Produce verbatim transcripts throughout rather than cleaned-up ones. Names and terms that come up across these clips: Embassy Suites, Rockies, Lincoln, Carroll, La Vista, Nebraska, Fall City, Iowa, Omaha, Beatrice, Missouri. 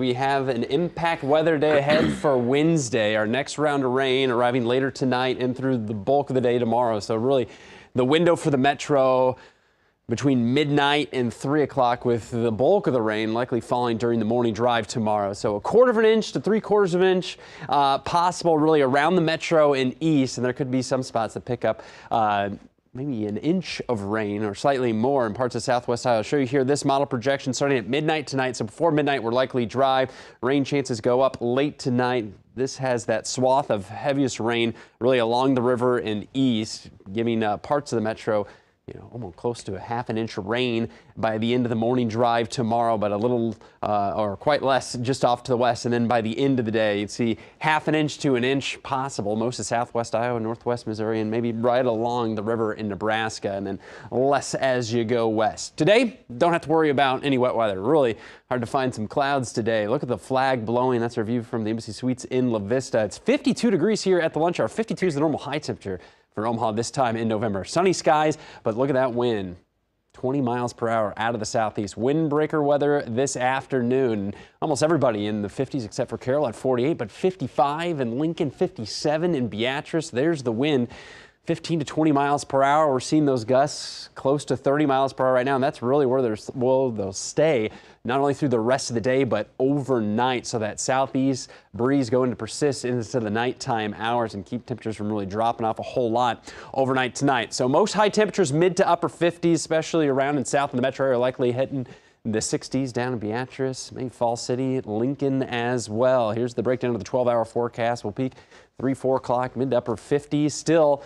We have an impact weather day ahead for Wednesday. Our next round of rain arriving later tonight and through the bulk of the day tomorrow. So really the window for the metro between midnight and three o'clock, with the bulk of the rain likely falling during the morning drive tomorrow. So a quarter of an inch to three quarters of an inch uh, possible really around the metro and east. And there could be some spots that pick up uh, maybe an inch of rain or slightly more in parts of Southwest Iowa. I'll show you here this model projection starting at midnight tonight. So before midnight, we're likely dry. Rain chances go up late tonight. This has that swath of heaviest rain really along the river and east, giving uh, parts of the metro, you know, almost close to a half an inch of rain by the end of the morning drive tomorrow, but a little uh, or quite less just off to the west. And then by the end of the day, you'd see half an inch to an inch possible. Most of Southwest Iowa, Northwest Missouri, and maybe right along the river in Nebraska, and then less as you go west. Today, don't have to worry about any wet weather. Really hard to find some clouds today. Look at the flag blowing. That's our view from the Embassy Suites in La Vista. It's fifty-two degrees here at the lunch hour. fifty-two is the normal high temperature for Omaha this time in November. Sunny skies, but look at that wind. twenty miles per hour out of the southeast. Windbreaker weather this afternoon. Almost everybody in the fifties except for Carroll at forty-eight, but fifty-five in Lincoln, fifty-seven in Beatrice. There's the wind. fifteen to twenty miles per hour. We're seeing those gusts close to thirty miles per hour right now, and that's really where will they'll stay, not only through the rest of the day, but overnight. So that southeast breeze going to persist into the nighttime hours and keep temperatures from really dropping off a whole lot overnight tonight. So most high temperatures mid to upper fifties, especially around and south in the metro area, likely hitting the sixties down in Beatrice, maybe Fall City, Lincoln as well. Here's the breakdown of the twelve hour forecast. We'll peak three, four o'clock, mid to upper fifties. Still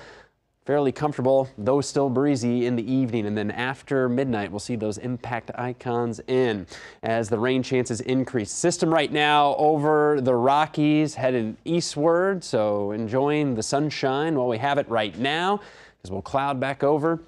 fairly comfortable, though still breezy in the evening, and then after midnight we'll see those impact icons in as the rain chances increase. System right now over the Rockies heading eastward, so enjoying the sunshine while we have it right now, because we'll cloud back over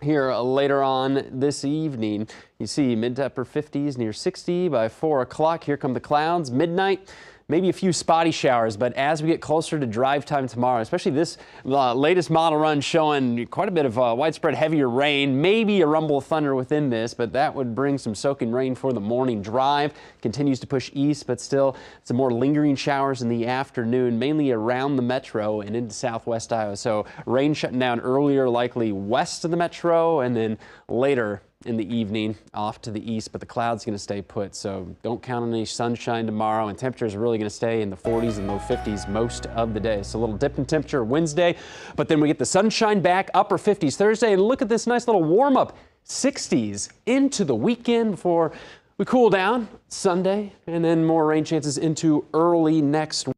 here later on this evening. You see mid to upper fifties, near sixty by four o'clock. Here come the clouds. Midnight, maybe a few spotty showers, but as we get closer to drive time tomorrow, especially this uh, latest model run showing quite a bit of uh, widespread heavier rain, maybe a rumble of thunder within this, but that would bring some soaking rain for the morning drive. Continues to push east, but still some more lingering showers in the afternoon, mainly around the metro and into Southwest Iowa. So rain shutting down earlier, likely west of the metro, and then later in the evening off to the east, but the clouds going to stay put, so don't count on any sunshine tomorrow, and temperatures are really going to stay in the forties and low fifties most of the day. So a little dip in temperature Wednesday, but then we get the sunshine back, upper fifties Thursday, and look at this nice little warm-up, sixties into the weekend before we cool down Sunday, and then more rain chances into early next week.